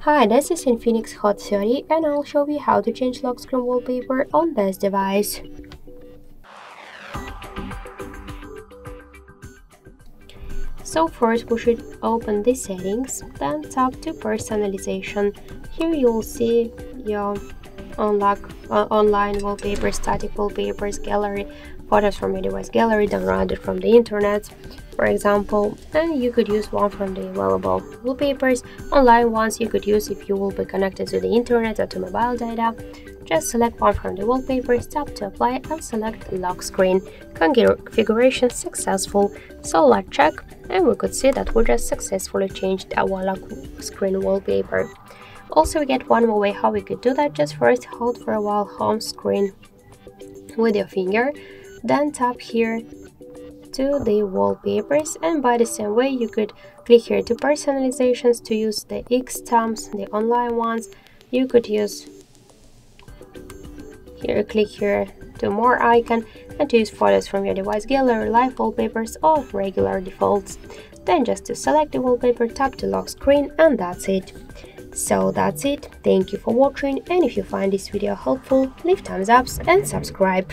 Hi, this is Infinix Hot 30 and I'll show you how to change lock screen wallpaper on this device. So first we should open the settings, then tap to personalization. Here you'll see your online wallpaper, static wallpapers, gallery, photos from your device gallery downloaded from the internet, for example, and you could use one from the available wallpapers. Online ones you could use if you will be connected to the internet or to mobile data. Just select one from the wallpapers, tap to apply and select lock screen. Configuration successful. So let's check, and we could see that we just successfully changed our lock screen wallpaper. Also, we get one more way how we could do that. Just first hold for a while home screen with your finger, then tap here to the wallpapers, and by the same way you could click here to personalizations to use the X stamps, the online ones. You could use here, click here to more icon and to use photos from your device gallery, live wallpapers or regular defaults. Then just to select the wallpaper, tap to lock screen, and that's it. So that's it. Thank you for watching, and if you find this video helpful, leave thumbs ups and subscribe.